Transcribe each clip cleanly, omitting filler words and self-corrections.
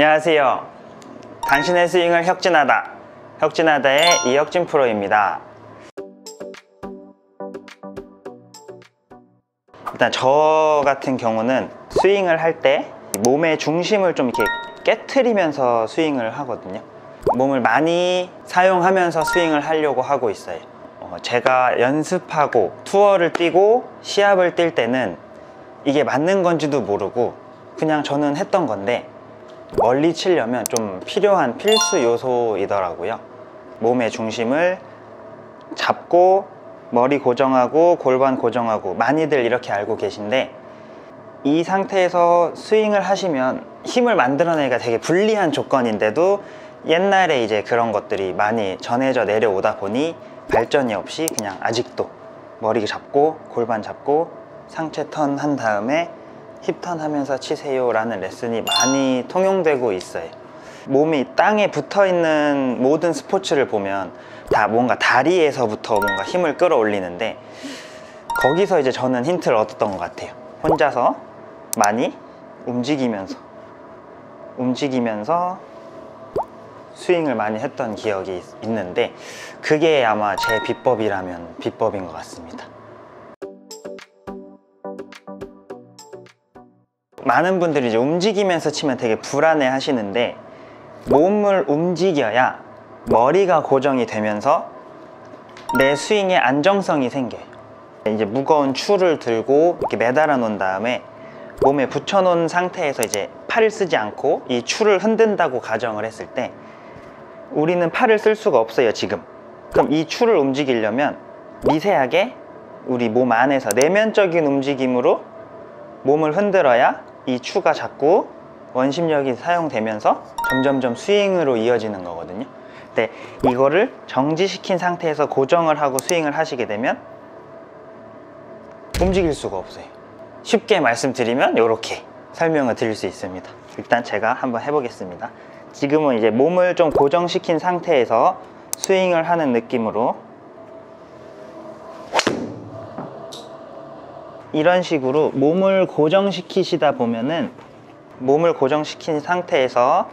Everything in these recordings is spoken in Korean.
안녕하세요. 당신의 스윙을 혁진하다. 혁진하다의 이혁진 프로입니다. 일단 저 같은 경우는 스윙을 할 때 몸의 중심을 좀 이렇게 깨트리면서 스윙을 하거든요. 몸을 많이 사용하면서 스윙을 하려고 하고 있어요. 제가 연습하고 투어를 뛰고 시합을 뛸 때는 이게 맞는 건지도 모르고 그냥 저는 했던 건데 멀리 치려면 좀 필요한 필수 요소이더라고요. 몸의 중심을 잡고 머리 고정하고 골반 고정하고 많이들 이렇게 알고 계신데 이 상태에서 스윙을 하시면 힘을 만들어내기가 되게 불리한 조건인데도 옛날에 이제 그런 것들이 많이 전해져 내려오다 보니 발전이 없이 그냥 아직도 머리 잡고 골반 잡고 상체 턴 한 다음에 힙 턴 하면서 치세요 라는 레슨이 많이 통용되고 있어요. 몸이 땅에 붙어있는 모든 스포츠를 보면 다 뭔가 다리에서부터 뭔가 힘을 끌어올리는데 거기서 이제 저는 힌트를 얻었던 것 같아요. 혼자서 많이 움직이면서 스윙을 많이 했던 기억이 있는데 그게 아마 제 비법이라면 비법인 것 같습니다. 많은 분들이 이제 움직이면서 치면 되게 불안해 하시는데 몸을 움직여야 머리가 고정이 되면서 내 스윙에 안정성이 생겨요. 이제 무거운 추를 들고 이렇게 매달아 놓은 다음에 몸에 붙여 놓은 상태에서 이제 팔을 쓰지 않고 이 추를 흔든다고 가정을 했을 때 우리는 팔을 쓸 수가 없어요, 지금. 그럼 이 추를 움직이려면 미세하게 우리 몸 안에서 내면적인 움직임으로 몸을 흔들어야 이 추가 자꾸 원심력이 사용되면서 점점점 스윙으로 이어지는 거거든요. 근데 이거를 정지시킨 상태에서 고정을 하고 스윙을 하시게 되면 움직일 수가 없어요. 쉽게 말씀드리면 이렇게 설명을 드릴 수 있습니다. 일단 제가 한번 해보겠습니다. 지금은 이제 몸을 좀 고정시킨 상태에서 스윙을 하는 느낌으로 이런 식으로 몸을 고정시키시다 보면은 몸을 고정시킨 상태에서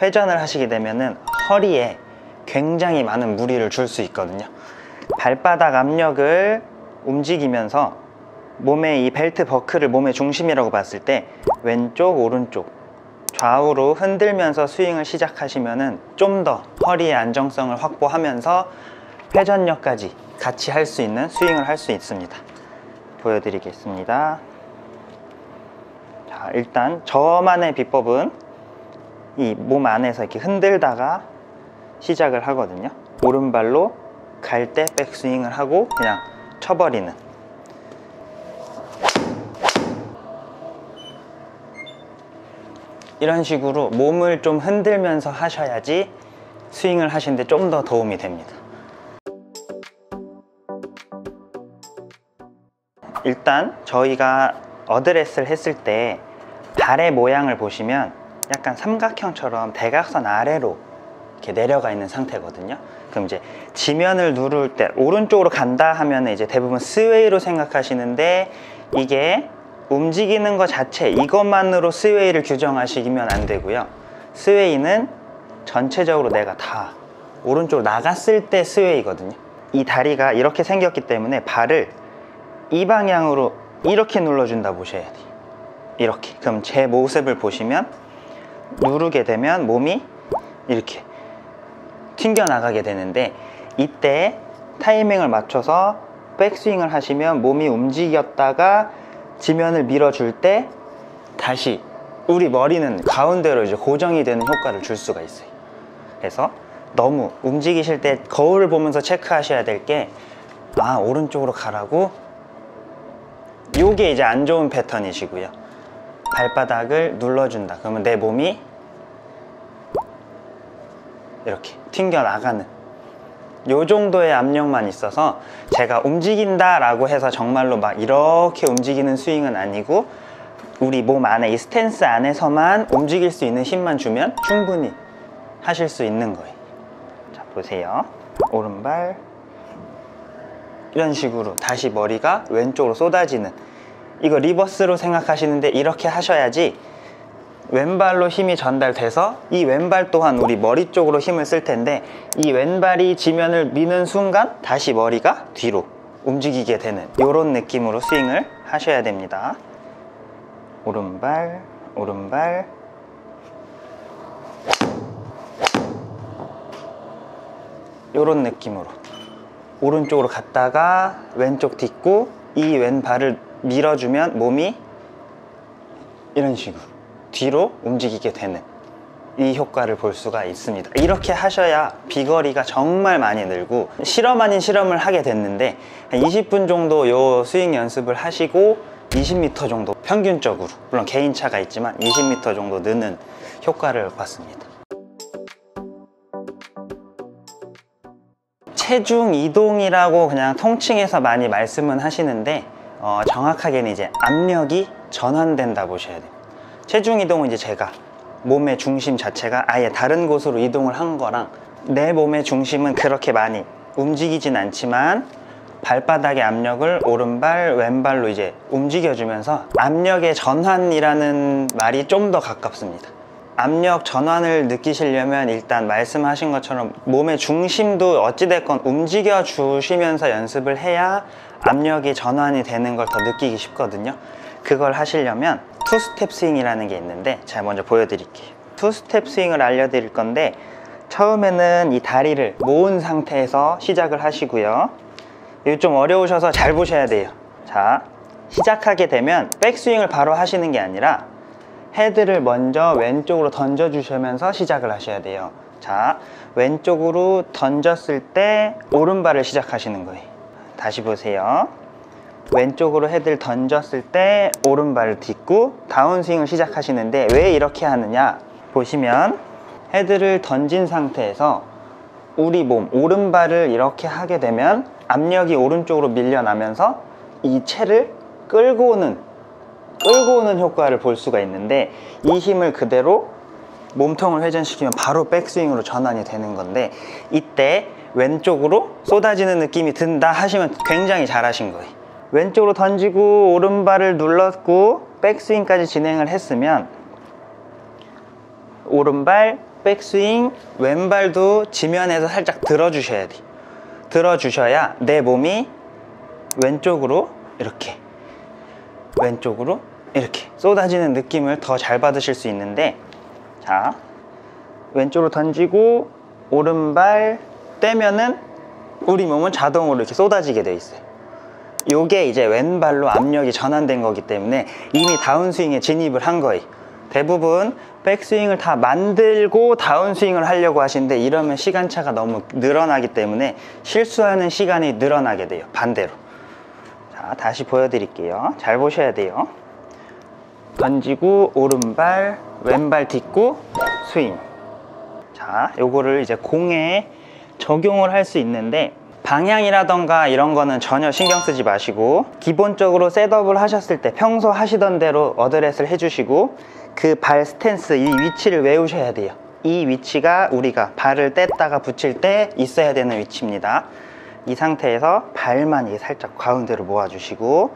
회전을 하시게 되면은 허리에 굉장히 많은 무리를 줄 수 있거든요. 발바닥 압력을 움직이면서 몸의 이 벨트 버클을 몸의 중심이라고 봤을 때 왼쪽, 오른쪽 좌우로 흔들면서 스윙을 시작하시면은 좀 더 허리의 안정성을 확보하면서 회전력까지 같이 할 수 있는 스윙을 할 수 있습니다. 보여드리겠습니다. 자, 일단 저만의 비법은 이 몸 안에서 이렇게 흔들다가 시작을 하거든요. 오른발로 갈 때 백스윙을 하고 그냥 쳐버리는. 이런 식으로 몸을 좀 흔들면서 하셔야지 스윙을 하시는데 좀 더 도움이 됩니다. 일단 저희가 어드레스를 했을 때 발의 모양을 보시면 약간 삼각형처럼 대각선 아래로 이렇게 내려가 있는 상태거든요. 그럼 이제 지면을 누를 때 오른쪽으로 간다 하면 이제 대부분 스웨이로 생각하시는데 이게 움직이는 것 자체 이것만으로 스웨이를 규정하시면 안 되고요. 스웨이는 전체적으로 내가 다 오른쪽으로 나갔을 때 스웨이거든요. 이 다리가 이렇게 생겼기 때문에 발을 이 방향으로 이렇게 눌러준다 보셔야 돼요. 이렇게. 그럼 제 모습을 보시면 누르게 되면 몸이 이렇게 튕겨나가게 되는데 이때 타이밍을 맞춰서 백스윙을 하시면 몸이 움직였다가 지면을 밀어줄 때 다시 우리 머리는 가운데로 이제 고정이 되는 효과를 줄 수가 있어요. 그래서 너무 움직이실 때 거울을 보면서 체크하셔야 될 게 아, 오른쪽으로 가라고? 요게 이제 안 좋은 패턴이시고요. 발바닥을 눌러준다. 그러면 내 몸이 이렇게 튕겨나가는 요 정도의 압력만 있어서 제가 움직인다 라고 해서 정말로 막 이렇게 움직이는 스윙은 아니고 우리 몸 안에 이 스탠스 안에서만 움직일 수 있는 힘만 주면 충분히 하실 수 있는 거예요. 자, 보세요. 오른발 이런 식으로 다시 머리가 왼쪽으로 쏟아지는 이거 리버스로 생각하시는데 이렇게 하셔야지 왼발로 힘이 전달돼서 이 왼발 또한 우리 머리 쪽으로 힘을 쓸 텐데 이 왼발이 지면을 미는 순간 다시 머리가 뒤로 움직이게 되는 이런 느낌으로 스윙을 하셔야 됩니다. 오른발, 오른발. 이런 느낌으로 오른쪽으로 갔다가 왼쪽 딛고 이 왼발을 밀어주면 몸이 이런 식으로 뒤로 움직이게 되는 이 효과를 볼 수가 있습니다. 이렇게 하셔야 비거리가 정말 많이 늘고, 실험 아닌 실험을 하게 됐는데 한 20분 정도 요 스윙 연습을 하시고 20m 정도 평균적으로, 물론 개인차가 있지만 20m 정도 느는 효과를 봤습니다. 체중 이동이라고 그냥 통칭해서 많이 말씀은 하시는데 정확하게는 이제 압력이 전환된다 보셔야 돼요. 체중 이동은 이제 제가 몸의 중심 자체가 아예 다른 곳으로 이동을 한 거랑, 내 몸의 중심은 그렇게 많이 움직이진 않지만 발바닥의 압력을 오른발, 왼발로 이제 움직여주면서 압력의 전환이라는 말이 좀 더 가깝습니다. 압력 전환을 느끼시려면 일단 말씀하신 것처럼 몸의 중심도 어찌됐건 움직여 주시면서 연습을 해야 압력이 전환이 되는 걸 더 느끼기 쉽거든요. 그걸 하시려면 투스텝 스윙이라는 게 있는데 제가 먼저 보여드릴게요. 투스텝 스윙을 알려드릴 건데, 처음에는 이 다리를 모은 상태에서 시작을 하시고요. 이거 좀 어려우셔서 잘 보셔야 돼요. 자, 시작하게 되면 백스윙을 바로 하시는 게 아니라 헤드를 먼저 왼쪽으로 던져 주시면서 시작을 하셔야 돼요. 자, 왼쪽으로 던졌을 때 오른발을 시작하시는 거예요. 다시 보세요. 왼쪽으로 헤드를 던졌을 때 오른발을 딛고 다운스윙을 시작하시는데, 왜 이렇게 하느냐 보시면 헤드를 던진 상태에서 우리 몸 오른발을 이렇게 하게 되면 압력이 오른쪽으로 밀려나면서 이 체를 끌고 오는 효과를 볼 수가 있는데, 이 힘을 그대로 몸통을 회전시키면 바로 백스윙으로 전환이 되는 건데, 이때 왼쪽으로 쏟아지는 느낌이 든다 하시면 굉장히 잘하신 거예요. 왼쪽으로 던지고 오른발을 눌렀고 백스윙까지 진행을 했으면 오른발, 백스윙, 왼발도 지면에서 살짝 들어주셔야 돼요. 들어주셔야 내 몸이 왼쪽으로 이렇게, 왼쪽으로 이렇게 쏟아지는 느낌을 더 잘 받으실 수 있는데, 자, 왼쪽으로 던지고 오른발 떼면은 우리 몸은 자동으로 이렇게 쏟아지게 돼 있어요. 요게 이제 왼발로 압력이 전환된 거기 때문에 이미 다운스윙에 진입을 한 거예요. 대부분 백스윙을 다 만들고 다운스윙을 하려고 하시는데 이러면 시간차가 너무 늘어나기 때문에 실수하는 시간이 늘어나게 돼요, 반대로. 자, 다시 보여드릴게요. 잘 보셔야 돼요. 던지고 오른발, 왼발 딛고 스윙. 자, 요거를 이제 공에 적용을 할 수 있는데 방향이라던가 이런 거는 전혀 신경 쓰지 마시고 기본적으로 셋업을 하셨을 때 평소 하시던 대로 어드레스를 해주시고 그 발 스탠스, 이 위치를 외우셔야 돼요. 이 위치가 우리가 발을 뗐다가 붙일 때 있어야 되는 위치입니다. 이 상태에서 발만 살짝 가운데로 모아주시고,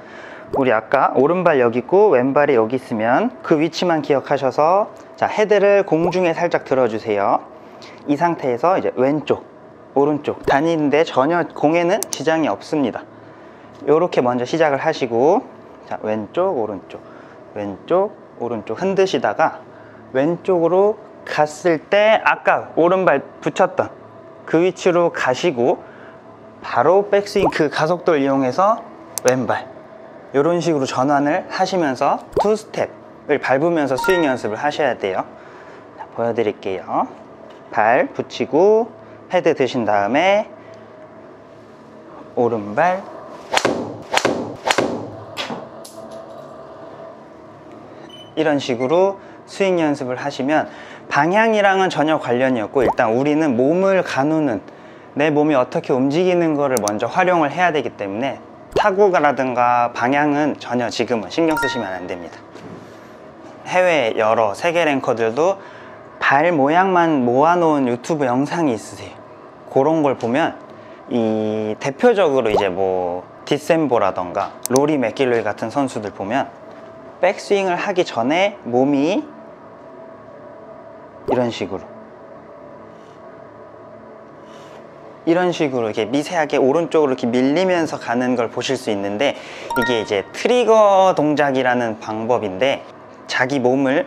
우리 아까 오른발 여기 있고 왼발이 여기 있으면 그 위치만 기억하셔서, 자, 헤드를 공중에 살짝 들어주세요. 이 상태에서 이제 왼쪽, 오른쪽 다니는데 전혀 공에는 지장이 없습니다. 요렇게 먼저 시작을 하시고, 자, 왼쪽, 오른쪽, 왼쪽, 오른쪽 흔드시다가 왼쪽으로 갔을 때 아까 오른발 붙였던 그 위치로 가시고 바로 백스윙 그 가속도를 이용해서 왼발 이런 식으로 전환을 하시면서 투스텝을 밟으면서 스윙 연습을 하셔야 돼요. 자, 보여드릴게요. 발 붙이고 헤드 드신 다음에 오른발, 이런 식으로 스윙 연습을 하시면 방향이랑은 전혀 관련이 없고 일단 우리는 몸을 가누는, 내 몸이 어떻게 움직이는 거를 먼저 활용을 해야 되기 때문에 타구라든가 방향은 전혀 지금은 신경 쓰시면 안 됩니다. 해외 여러 세계 랭커들도 발 모양만 모아놓은 유튜브 영상이 있으세요. 그런 걸 보면 이 대표적으로 이제 뭐 디셈보라던가 로리 맥길로이 같은 선수들 보면 백스윙을 하기 전에 몸이 이런 식으로. 이런 식으로 이렇게 미세하게 오른쪽으로 이렇게 밀리면서 가는 걸 보실 수 있는데, 이게 이제 트리거 동작이라는 방법인데, 자기 몸을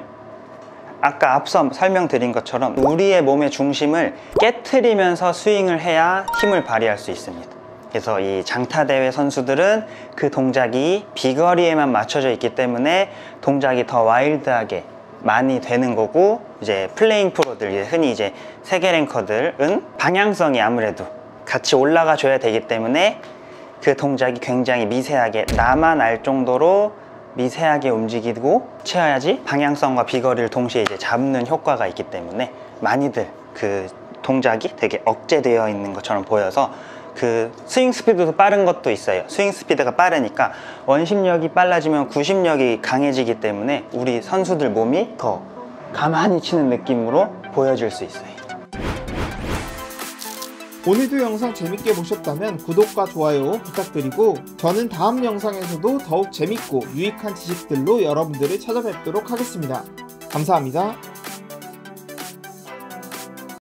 아까 앞서 설명드린 것처럼 우리의 몸의 중심을 깨트리면서 스윙을 해야 힘을 발휘할 수 있습니다. 그래서 이 장타대회 선수들은 그 동작이 비거리에만 맞춰져 있기 때문에 동작이 더 와일드하게 많이 되는 거고, 이제 플레잉 프로들, 흔히 이제 세계 랭커들은 방향성이 아무래도 같이 올라가 줘야 되기 때문에 그 동작이 굉장히 미세하게, 나만 알 정도로 미세하게 움직이고 채워야지 방향성과 비거리를 동시에 이제 잡는 효과가 있기 때문에 많이들 그 동작이 되게 억제되어 있는 것처럼 보여서, 그 스윙 스피드도 빠른 것도 있어요. 스윙 스피드가 빠르니까 원심력이 빨라지면 구심력이 강해지기 때문에 우리 선수들 몸이 더 가만히 치는 느낌으로 보여줄 수 있어요. 오늘도 영상 재밌게 보셨다면 구독과 좋아요 부탁드리고, 저는 다음 영상에서도 더욱 재밌고 유익한 지식들로 여러분들을 찾아뵙도록 하겠습니다. 감사합니다.